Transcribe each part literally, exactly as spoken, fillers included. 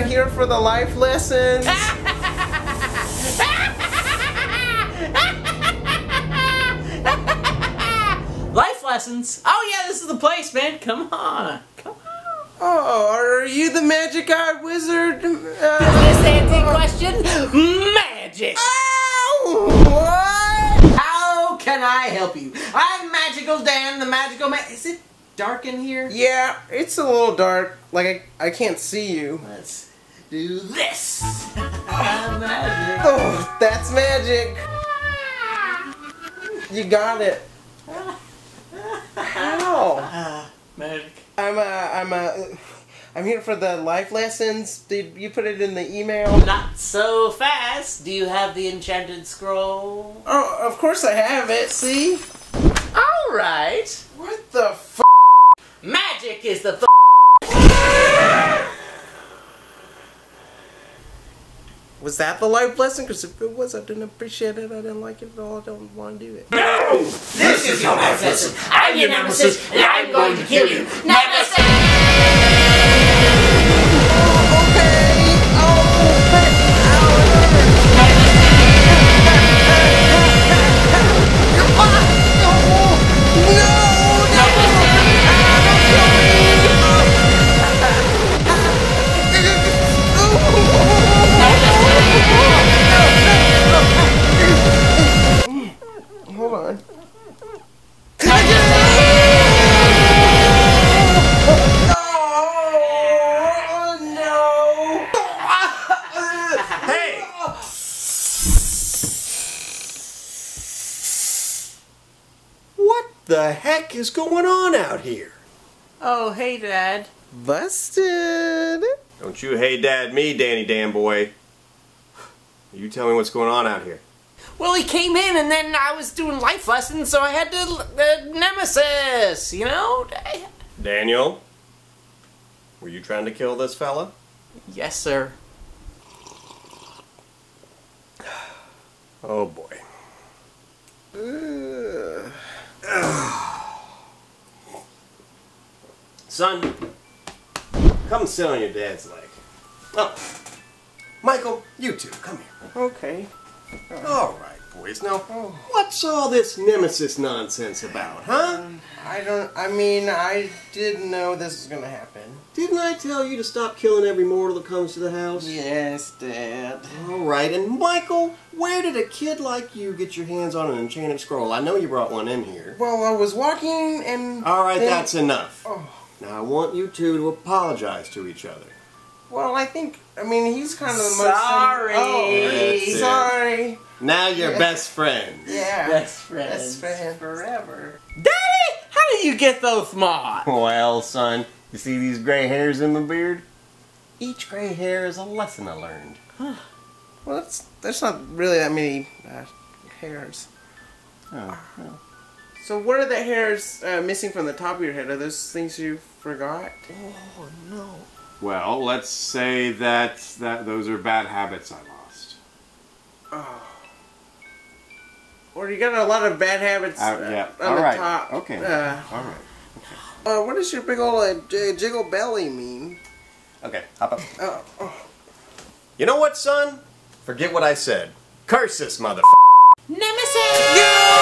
not here for the life lessons. Life lessons? Oh yeah, this is the place, man. Come on. Come on. Oh, are you the magic eye wizard? Uh, Does this answer your question? Magic. Oh! What? How can I help you? I'm Magical Dan, the magical man. Is it dark in here? Yeah, it's a little dark. Like, I, I can't see you. Let's do this. Magic. Oh, that's magic. You got it. How? Uh, magic. I'm a, I'm a, I'm here for the life lessons. Did you put it in the email? Not so fast. Do you have the enchanted scroll? Oh, of course I have it. See? All right. What the f***? Magic is the f***. Was that the life lesson? Because if it was, I didn't appreciate it, I didn't like it at all, I don't want to do it. No! This, this is your life lesson! I'm your nemesis, and I'm going to kill you! Nemesis! Oh, okay! Oh, okay! The heck is going on out here? Oh, hey, Dad. Busted. Don't you hey, Dad, me, Danny Danboy. You tell me what's going on out here. Well, he came in and then I was doing life lessons, so I had to, uh, nemesis, you know? Daniel, were you trying to kill this fella? Yes, sir. Oh, boy. Ugh. Son, come sit on your dad's leg. Oh, Michael, you two, come here. Okay. All right, all right boys. Now, oh. What's all this nemesis nonsense about, huh? Um, I don't, I mean, I didn't know this was gonna happen. Didn't I tell you to stop killing every mortal that comes to the house? Yes, Dad. All right, and Michael, where did a kid like you get your hands on an enchanted scroll? I know you brought one in here. Well, I was walking and... All right, then... that's enough. Oh. Now, I want you two to apologize to each other. Well, I think, I mean, he's kind of the most... Sorry! Oh, sorry! Now you're yeah. best friends. Yeah. Best friends. Best friends forever. Daddy! How did you get those moths? Well, son, you see these gray hairs in my beard? Each gray hair is a lesson I learned. Huh. Well, that's, there's not really that many uh, hairs. Oh, oh. So what are the hairs uh, missing from the top of your head? Are those things you forgot? Oh, no. Well, let's say that, that those are bad habits I lost. Oh. Or you got a lot of bad habits uh, uh, yeah. on All the right. top. Okay. Uh, All right. Okay. Uh, what does your big old uh, jiggle belly mean? Okay, hop up. Oh. Oh. You know what, son? Forget what I said. Curse this mother. Nemesis! Yeah!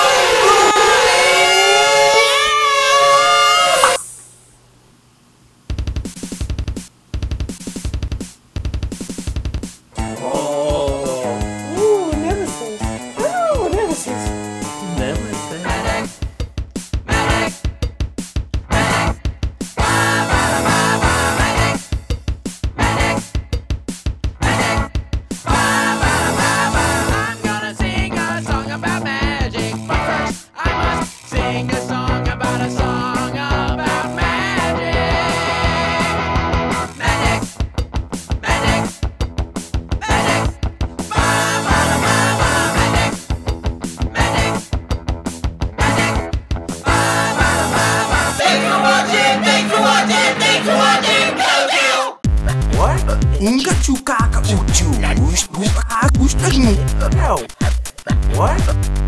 What?